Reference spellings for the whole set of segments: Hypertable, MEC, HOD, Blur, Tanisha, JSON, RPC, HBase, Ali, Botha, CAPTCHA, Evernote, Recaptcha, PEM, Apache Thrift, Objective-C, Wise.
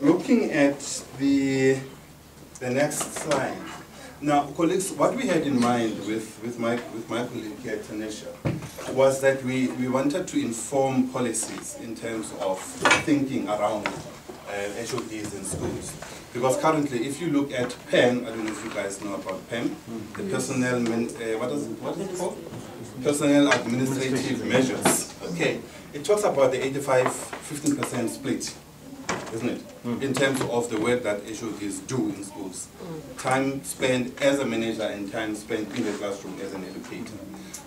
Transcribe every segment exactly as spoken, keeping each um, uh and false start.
Looking at the, the next slide. Now, colleagues, what we had in mind with, with, my, with my colleague here, Tanisha, was that we, we wanted to inform policies in terms of thinking around uh, H O Ds in schools. Because currently, if you look at P E M, I don't know if you guys know about P E M, mm-hmm. the personnel, min, uh, what is it, what is it called? Personnel administrative measures. Okay, it talks about the eighty-five fifteen percent split, isn't it? Mm. In terms of the work that H O Ds do in schools. Mm. Time spent as a manager and time spent in the classroom as an educator.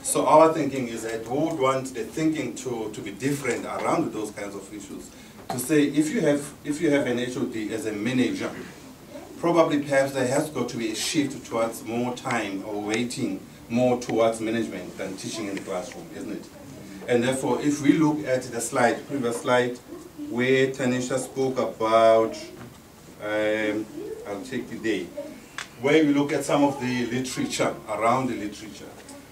So our thinking is that we would want the thinking to, to be different around those kinds of issues. To say if you have if you have an H O D as a manager, probably perhaps there has got to be a shift towards more time or waiting more towards management than teaching in the classroom, isn't it? And therefore, if we look at the slide, previous slide, where Tanisha spoke about, um, I'll take the day, where we look at some of the literature, around the literature,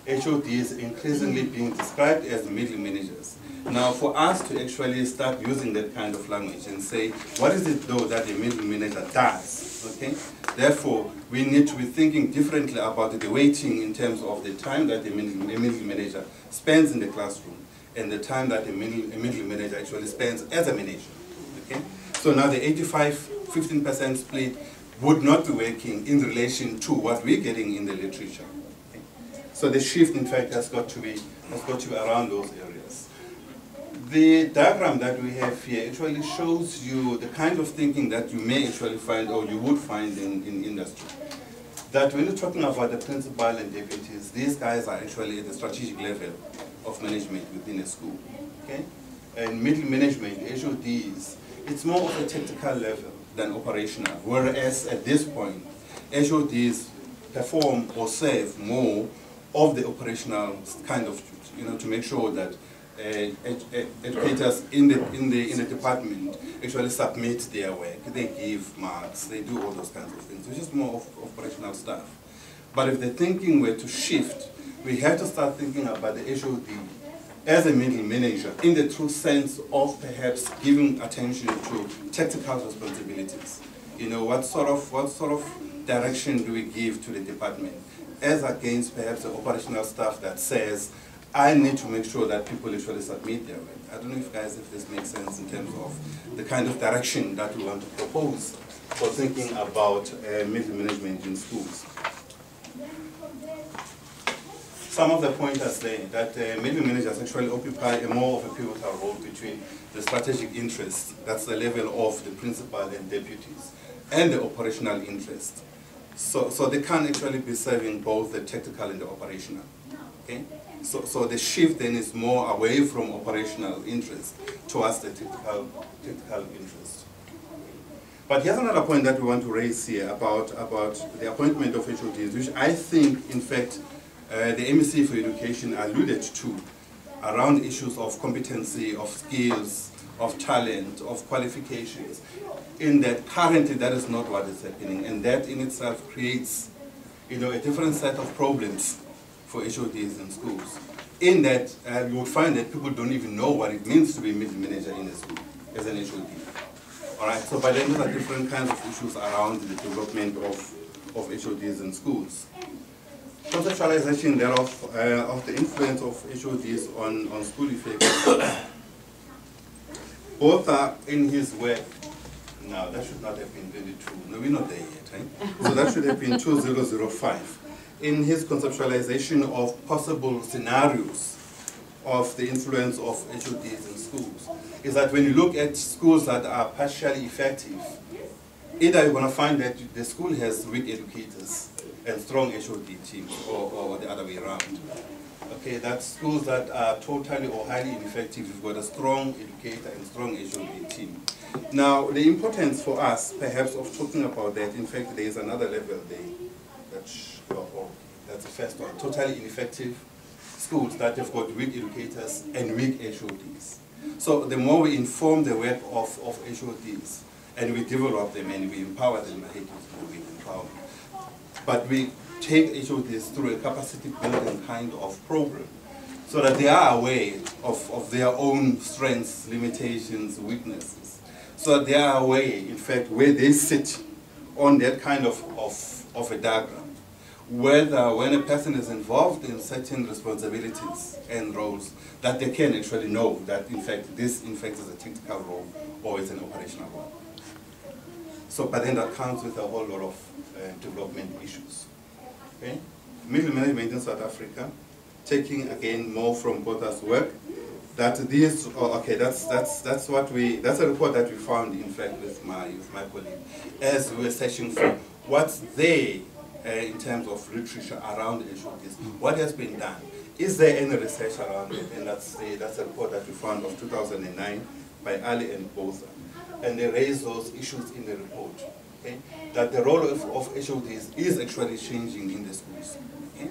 H O D is increasingly being described as middle managers. Now, for us to actually start using that kind of language and say, what is it though that a middle manager does? Okay? Therefore, we need to be thinking differently about the weighting in terms of the time that a middle, a middle manager spends in the classroom and the time that a middle, a middle manager actually spends as a manager. Okay? So now the eighty-five fifteen percent split would not be working in relation to what we're getting in the literature. Okay? So the shift, in fact, has got to be, has got to be around those areas. The diagram that we have here actually shows you the kind of thinking that you may actually find or you would find in, in industry. That when you're talking about the principal and deputies, these guys are actually at the strategic level of management within a school, okay? And middle management, H O Ds, it's more of a tactical level than operational, whereas at this point, H O Ds perform or serve more of the operational kind of, you know, to make sure that uh, ed ed educators in the, in, the, in the department actually submit their work, they give marks, they do all those kinds of things, which is more of operational stuff. But if the thinking were to shift, we have to start thinking about the H O D as a middle manager in the true sense of perhaps giving attention to tactical responsibilities. You know, what sort of what sort of direction do we give to the department, as against perhaps the operational staff that says, I need to make sure that people actually submit their work. I don't know if guys if this makes sense in terms of the kind of direction that we want to propose for thinking about uh, middle management in schools. Some of the pointers there that uh, middle managers actually occupy a more of a pivotal role between the strategic interests, that's the level of the principal and deputies, and the operational interest. So, so they can actually be serving both the tactical and the operational. Okay? So, so the shift then is more away from operational interest towards the tactical, tactical interest. But here's another point that we want to raise here about, about the appointment of H O Ds, which I think, in fact, Uh, the M E C for Education alluded to around issues of competency, of skills, of talent, of qualifications, in that currently that is not what is happening, and that in itself creates, you know, a different set of problems for H O Ds in schools, in that uh, you would find that people don't even know what it means to be a middle manager in a school as an H O D. All right, so by then there are different kinds of issues around the development of, of H O Ds in schools. Conceptualization thereof uh, of the influence of H O Ds on, on school effects. Botha, in his work, no, that should not have been twenty-two. No, we're not there yet, right? So that should have been two thousand five. In his conceptualization of possible scenarios of the influence of H O Ds in schools, is that when you look at schools that are partially effective, either you're going to find that the school has weak educators and strong H O D teams, or, or the other way around. Okay, that's schools that are totally or highly ineffective, you've got a strong educator and strong H O D team. Now, the importance for us, perhaps, of talking about that, in fact, there is another level there, that's, oh, that's the first one, totally ineffective schools that have got weak educators and weak H O Ds. So the more we inform the web of, of H O Ds, and we develop them and we empower them, I hate to we empower them. But we take H O Ds through a capacity building kind of program so that they are aware of, of their own strengths, limitations, weaknesses. so that they are aware, in fact, where they sit on that kind of, of, of a diagram. Whether when a person is involved in certain responsibilities and roles, that they can actually know that, in fact, this in fact is a technical role or it's an operational one. So, but then that comes with a whole lot of uh, development issues. Okay? Middle management in South Africa, taking again more from Botha's work, that these, oh, okay, that's, that's, that's what we, that's a report that we found, in fact, with my, with my colleague, as we were searching for what's there uh, in terms of literature around H O Ds, what has been done, is there any research around it, and that's, the, that's a report that we found of two thousand nine by Ali and Botha, and they raised those issues in the report, okay, that the role of, of H O Ds is actually changing in the schools. Okay?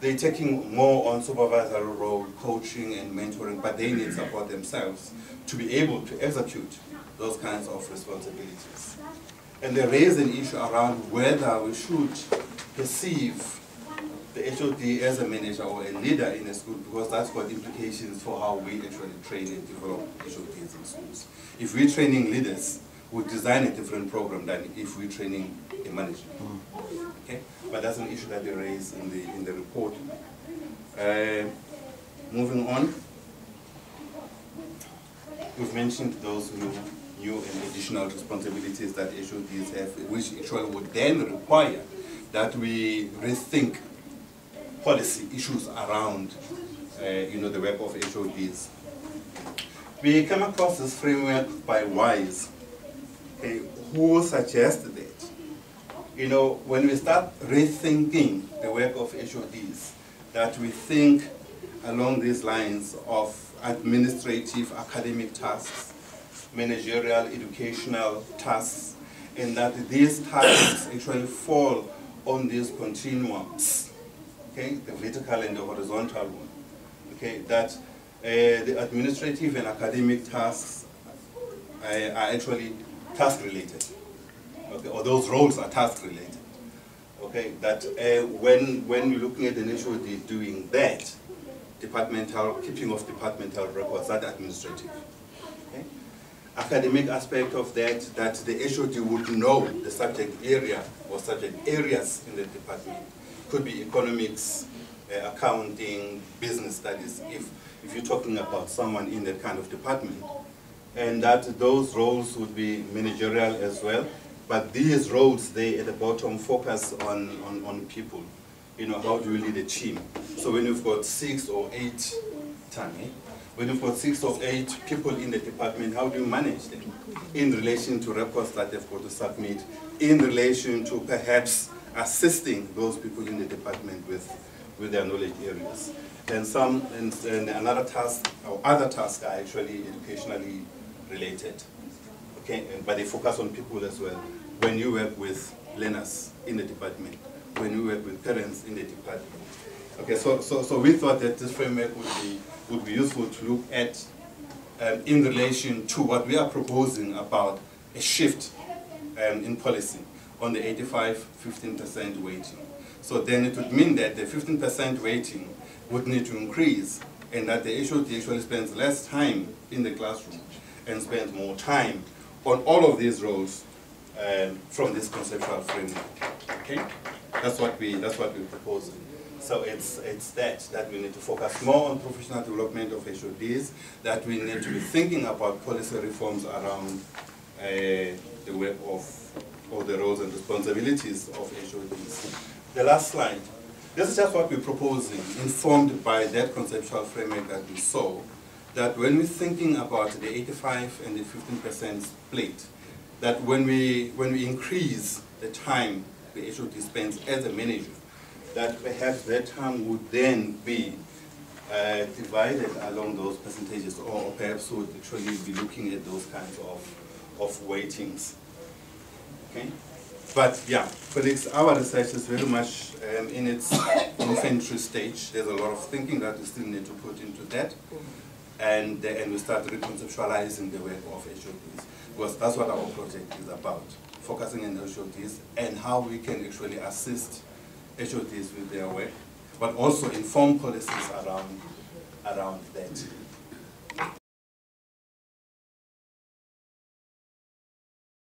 They're taking more on supervisory role, coaching and mentoring, but they need support themselves to be able to execute those kinds of responsibilities. And they raise an issue around whether we should perceive the H O D as a manager or a leader in a school, because that's got implications for how we actually train and develop H O Ds in schools. If we're training leaders, we design a different program than if we're training a manager. Okay? But that's an issue that they raised in the, in the report. Uh, moving on, we've mentioned those new, new and additional responsibilities that H O Ds have, which actually would then require that we rethink policy issues around uh, you know, the work of H O Ds. We came across this framework by Wise, okay, who suggested that, you know, when we start rethinking the work of H O Ds, that we think along these lines of administrative, academic tasks, managerial, educational tasks, and that these tasks actually fall on these continuums, okay, the vertical and the horizontal one, okay, that uh, the administrative and academic tasks are, are actually task-related. Okay, or those roles are task-related. Okay, that uh, when when we're looking at an H O D doing that, departmental keeping of departmental records, that administrative, okay, academic aspect of that, that the H O D would know the subject area or subject areas in the department. Could be economics, uh, accounting, business studies. If if you're talking about someone in that kind of department, and that those roles would be managerial as well. But these roles, they at the bottom focus on, on, on people. You know, how do you lead a team? So when you've got six or eight, Tani, when you've got six or eight people in the department, how do you manage them? In relation to reports that they've got to submit, in relation to perhaps assisting those people in the department with, with their knowledge areas. And some, and, and another task, or other tasks are actually educationally related. Okay, but they focus on people as well. When you work with learners in the department, when you work with parents in the department. Okay, so, so, so we thought that this framework would be, would be useful to look at um, in relation to what we are proposing about a shift um, in policy on the eighty-five fifteen percent weighting. So then it would mean that the fifteen percent weighting would need to increase, and that the H O D actually spends less time in the classroom and spends more time on all of these roles um, from this conceptual framework. Okay, that's what we that's what we're proposing. So it's it's that that we need to focus more on professional development of H O Ds. That we need to be thinking about policy reforms around uh, the work of all the roles and responsibilities of H O Ds. The last slide. This is just what we're proposing, informed by that conceptual framework that we saw. That when we're thinking about the eighty-five and the fifteen percent split, that when we, when we increase the time the H O D spends as a manager, that perhaps that time would then be uh, divided along those percentages, or perhaps would actually be looking at those kinds of, of weightings. Okay? But yeah, colleagues, our research is very much um, in its infantry stage. There's a lot of thinking that we still need to put into that. And, uh, and we start reconceptualizing the work of H O Ds, because that's what our project is about, focusing on H O Ds and how we can actually assist H O Ds with their work, but also inform policies around, around that.